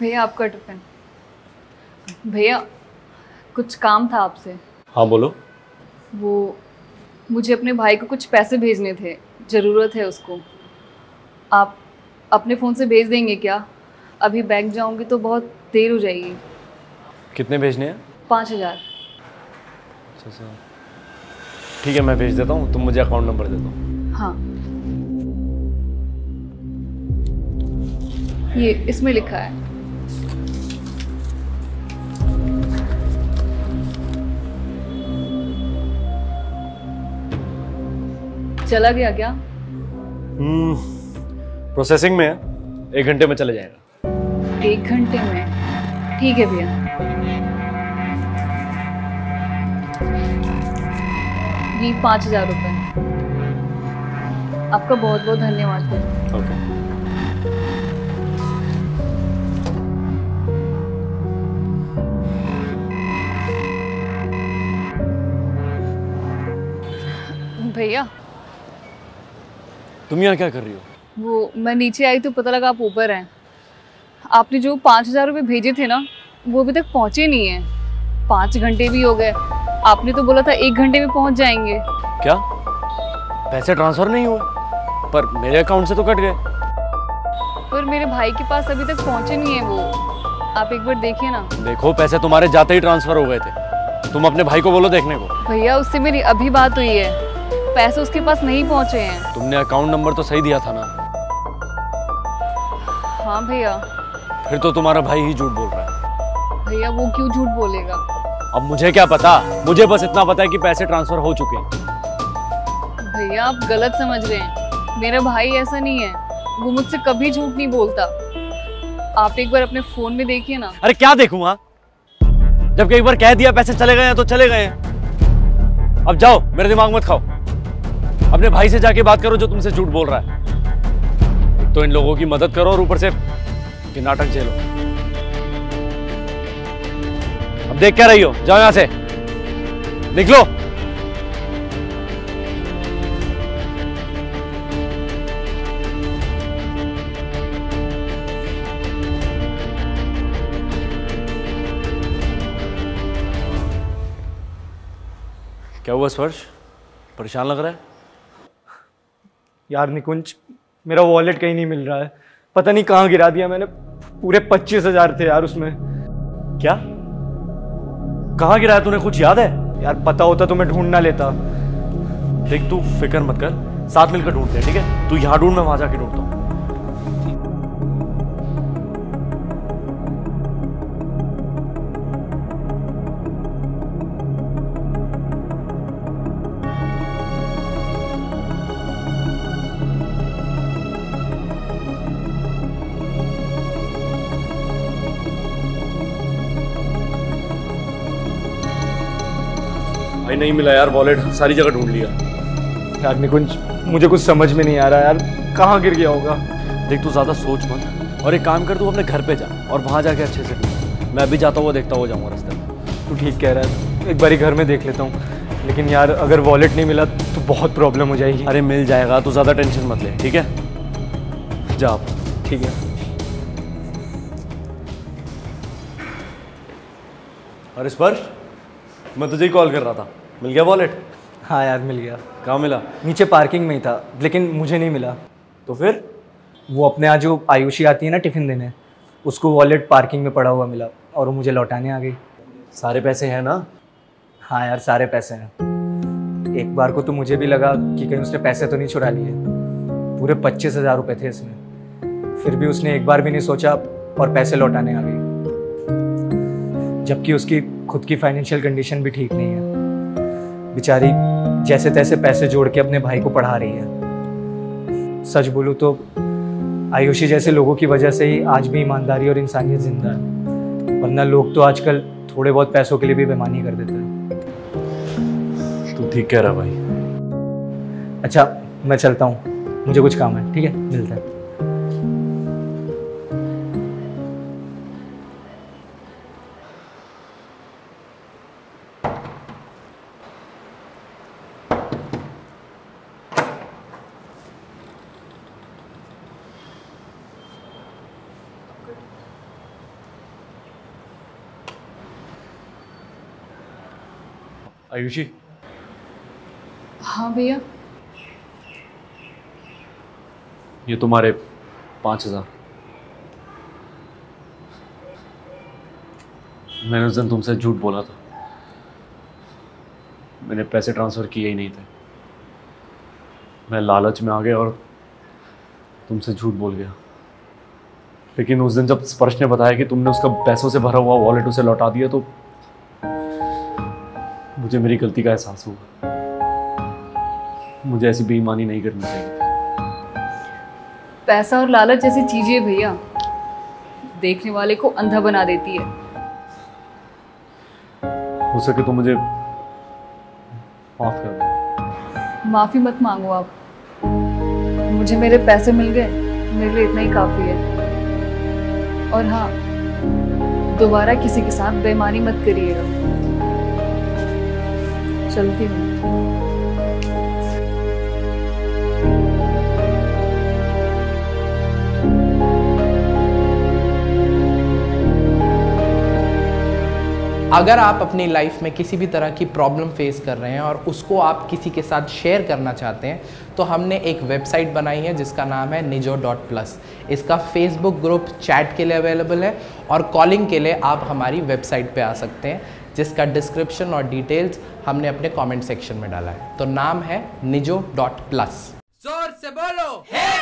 भैया आपका टिफिन। भैया कुछ काम था आपसे। हाँ बोलो। वो मुझे अपने भाई को कुछ पैसे भेजने थे, ज़रूरत है उसको। आप अपने फ़ोन से भेज देंगे क्या? अभी बैंक जाऊंगी तो बहुत देर हो जाएगी। कितने भेजने हैं? 5000। अच्छा ठीक है, मैं भेज देता हूँ, तुम मुझे अकाउंट नंबर दे दो। हाँ ये इसमें लिखा है। चला गया क्या? प्रोसेसिंग में है, 1 घंटे में चला जाएगा। 1 घंटे में? ठीक है भैया। ये 5000 रुपये। आपका बहुत बहुत धन्यवाद भैया। ओके। भैया तुम यहाँ क्या कर रही हो? वो मैं नीचे आई तो पता लगा आप ऊपर हैं। आपने जो 5000 रुपये भेजे थे ना, वो अभी तक पहुँचे नहीं हैं। 5 घंटे भी हो गए। आपने तो बोला था 1 घंटे में पहुँच जाएंगे। क्या पैसे ट्रांसफर नहीं हुए? पर मेरे अकाउंट से तो कट गए। पर मेरे भाई के पास अभी तक पहुँचे नहीं है वो। आप एक बार देखिए ना। देखो पैसे तुम्हारे जाते ही ट्रांसफर हो गए थे, तुम अपने भाई को बोलो देखने को। भैया उससे मेरी अभी बात हुई है, पैसे उसके पास नहीं पहुंचे हैं। तुमने अकाउंट नंबर तो सही दिया था ना? हाँ भैया। फिर तो तुम्हारा भाई ही झूठ बोल रहा है। भैया वो क्यों झूठ बोलेगा? अब मुझे क्या पता, मुझे बस इतना पता है कि पैसे ट्रांसफर हो चुके हैं। भैया आप गलत समझ रहे हैं, मेरा भाई ऐसा नहीं है, वो मुझसे कभी झूठ नहीं बोलता। आप एक बार अपने फोन में देखिए ना। अरे क्या देखूंगा, जबकि एक बार कह दिया पैसे चले गए तो चले गए। अब जाओ, मेरे दिमाग मत खाओ। अपने भाई से जाके बात करो जो तुमसे झूठ बोल रहा है। एक तो इन लोगों की मदद करो और ऊपर से कि नाटक झेलो। अब देख क्या रही हो, जाओ यहां से निकलो। क्या हुआ स्पर्श, परेशान लग रहा है? यार निकुंज, मेरा वॉलेट कहीं नहीं मिल रहा है, पता नहीं कहाँ गिरा दिया मैंने। पूरे 25,000 थे यार उसमें। क्या, कहाँ गिराया तूने, कुछ याद है? यार पता होता तो मैं ढूंढ ना लेता। देख तू फिक्र मत कर, साथ मिलकर ढूंढते हैं, ठीक है? तू यहाँ ढूंढ, मैं वहां जाके ढूंढता हूँ। नहीं मिला यार वॉलेट, सारी जगह ढूंढ लिया। यार निकुंज मुझे कुछ समझ में नहीं आ रहा यार, कहाँ गिर गया होगा। देख तू ज़्यादा सोच मत, और एक काम कर, तू अपने घर पे जा और वहाँ जाके अच्छे से ढूंढ। मैं अभी जाता हुआ देखता हुआ जाऊँगा रास्ते में। तू ठीक कह रहा है, एक बार घर में देख लेता हूँ। लेकिन यार अगर वॉलेट नहीं मिला तो बहुत प्रॉब्लम हो जाएगी। अरे मिल जाएगा, तू ज़्यादा टेंशन मत ले, ठीक है? जा आप। ठीक है। अरे स्पर्श, मैं तुझे ही कॉल कर रहा था। मिल गया वॉलेट? हाँ यार मिल गया। कहाँ मिला? नीचे पार्किंग में ही था, लेकिन मुझे नहीं मिला। तो फिर? वो अपने यहाँ जो आयुषी आती है ना टिफ़िन देने, उसको वॉलेट पार्किंग में पड़ा हुआ मिला और वो मुझे लौटाने आ गई। सारे पैसे हैं ना? हाँ यार सारे पैसे हैं। एक बार को तो मुझे भी लगा कि कहीं उसने पैसे तो नहीं चुरा लिए। पूरे 25,000 रुपये थे इसमें, फिर भी उसने एक बार भी नहीं सोचा और पैसे लौटाने आ गई। जबकि उसकी खुद की फाइनेंशियल कंडीशन भी ठीक नहीं है। बेचारी जैसे तैसे पैसे जोड़ के अपने भाई को पढ़ा रही है। सच बोलूँ तो आयुषी जैसे लोगों की वजह से ही आज भी ईमानदारी और इंसानियत जिंदा है, वरना लोग तो आजकल थोड़े बहुत पैसों के लिए भी बेईमानी कर देते हैं। तू ठीक कह रहा भाई। अच्छा मैं चलता हूँ, मुझे कुछ काम है। ठीक है, मिलता है। आयुषी। हाँ भैया, ये तुम्हारे 5,000। मैंने उस दिन तुमसे झूठ बोला था, मैंने पैसे ट्रांसफ़र किए ही नहीं थे। मैं लालच में आ गया और तुमसे झूठ बोल गया। लेकिन उस दिन जब स्पर्श ने बताया कि तुमने उसका पैसों से भरा हुआ वॉलेट उसे लौटा दिया तो मुझे मेरी गलती का एहसास हुआ। मुझे ऐसी बेईमानी नहीं करनी चाहिए। पैसा और लालच जैसी चीजें भैया देखने वाले को अंधा बना देती है। हो सके तो मुझे माफ कर दो। माफी मत मांगो आप, मुझे मेरे पैसे मिल गए, मेरे लिए इतना ही काफी है। और हाँ, दोबारा किसी के साथ बेईमानी मत करिएगा। चलती हूँ। अगर आप अपनी लाइफ में किसी भी तरह की प्रॉब्लम फेस कर रहे हैं और उसको आप किसी के साथ शेयर करना चाहते हैं तो हमने एक वेबसाइट बनाई है जिसका नाम है nijo.plus। इसका फेसबुक ग्रुप चैट के लिए अवेलेबल है और कॉलिंग के लिए आप हमारी वेबसाइट पे आ सकते हैं, जिसका डिस्क्रिप्शन और डिटेल्स हमने अपने कमेंट सेक्शन में डाला है। तो नाम है nijo.plus। जोर से बोलो।